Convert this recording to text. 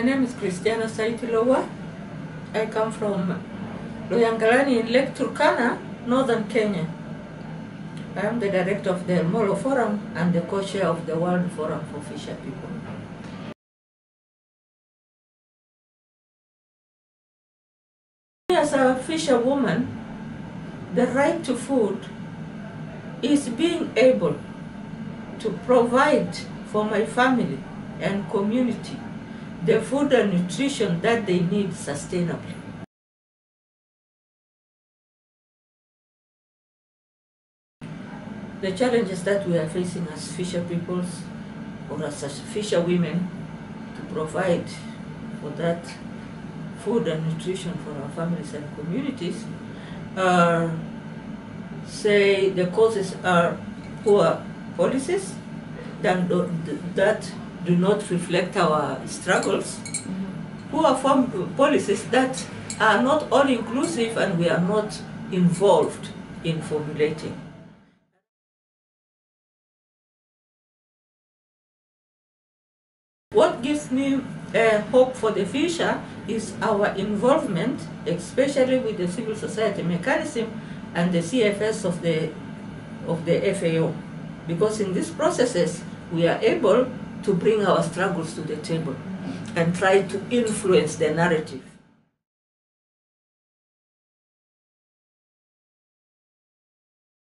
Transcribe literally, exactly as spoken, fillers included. My name is Christiana Saitilowa. I come from Luyangalani in Lake Turkana, northern Kenya. I am the director of the Molo Forum and the co-chair of the World Forum for Fisher People. As a fisherwoman, the right to food is being able to provide for my family and community the food and nutrition that they need sustainably. The challenges that we are facing as fisher peoples or as fisher women to provide for that food and nutrition for our families and communities are, say, the causes are poor policies that do, that do not reflect our struggles, mm-hmm. poor form policies that are not all-inclusive and we are not involved in formulating. What gives me uh, hope for the future is our involvement, especially with the civil society mechanism and the C F S of the, of the F A O. Because in these processes, we are able to bring our struggles to the table and try to influence the narrative.